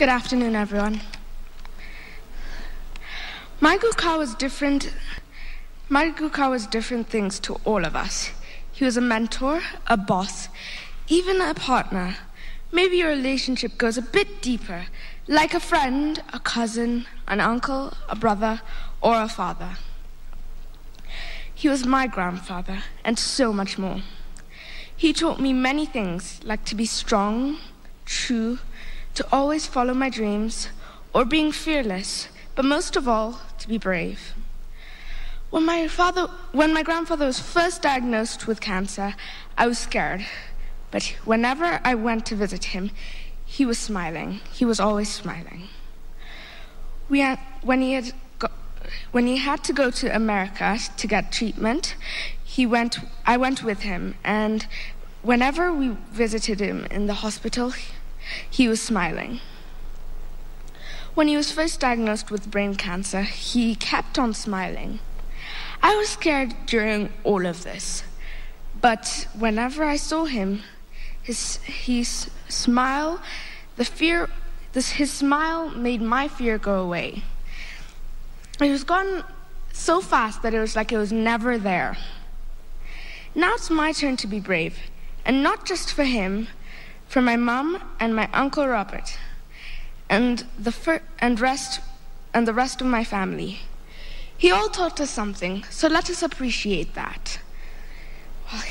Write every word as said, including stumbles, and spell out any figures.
Good afternoon, everyone. Michael Carr was different. Michael Carr was different things to all of us. He was a mentor, a boss, even a partner. Maybe your relationship goes a bit deeper, like a friend, a cousin, an uncle, a brother, or a father. He was my grandfather, and so much more. He taught me many things, like to be strong, true, to always follow my dreams, or being fearless, but most of all, to be brave. When my father, when my grandfather was first diagnosed with cancer, I was scared. But whenever I went to visit him, he was smiling. He was always smiling. We had, when, he had got, when he had to go to America to get treatment, he went, I went with him, and whenever we visited him in the hospital, he was smiling. When he was first diagnosed with brain cancer, he kept on smiling. I was scared during all of this, but whenever I saw him, his, his smile, the fear, this, his smile made my fear go away. It was gone so fast that it was like it was never there. Now it's my turn to be brave, and not just for him, for my mum and my Uncle Robert, and the fir and rest and the rest of my family. He all taught us something, so let us appreciate that. Well,